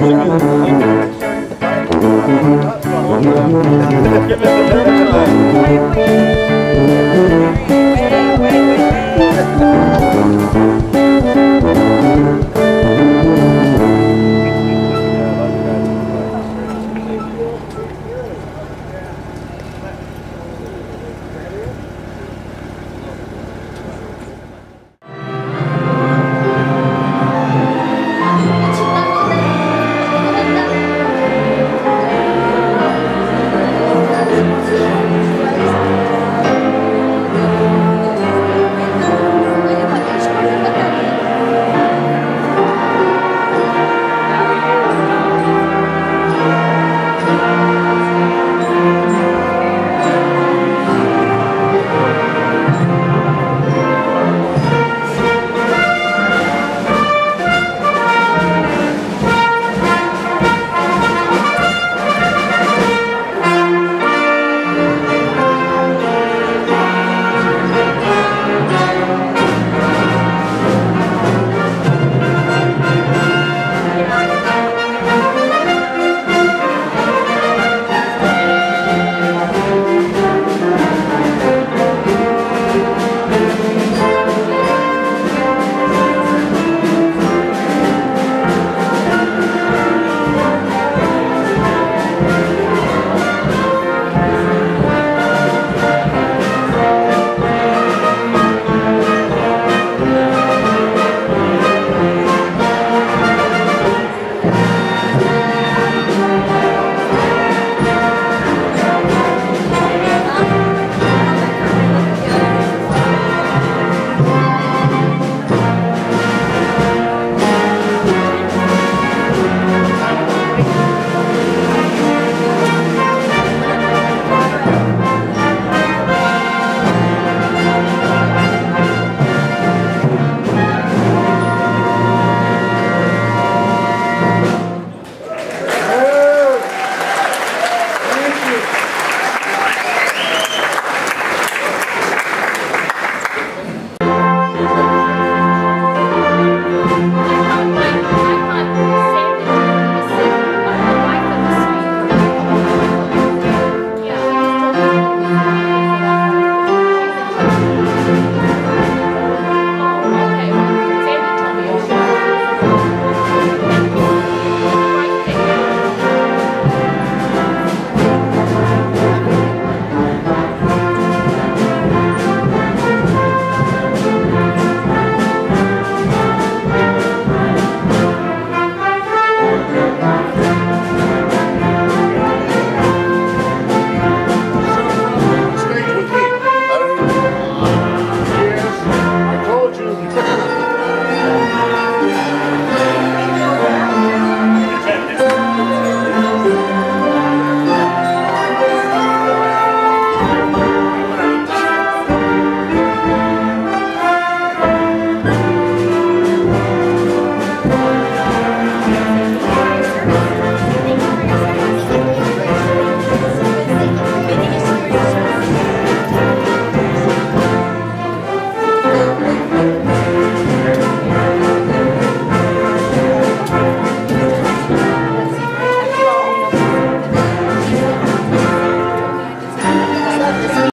Give us the